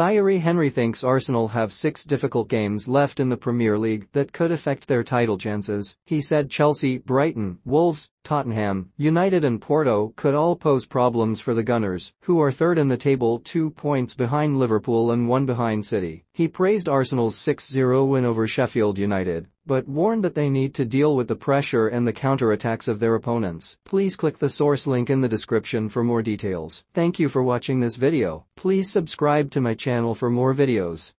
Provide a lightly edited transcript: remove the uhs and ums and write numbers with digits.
Thierry Henry thinks Arsenal have 6 difficult games left in the Premier League that could affect their title chances. He said Chelsea, Brighton, Wolves, Tottenham, United and Porto could all pose problems for the Gunners, who are third in the table, 2 points behind Liverpool and 1 behind City. He praised Arsenal's 6-0 win over Sheffield United, but warned that they need to deal with the pressure and the counterattacks of their opponents. Please click the source link in the description for more details. Thank you for watching this video. Please subscribe to my channel for more videos.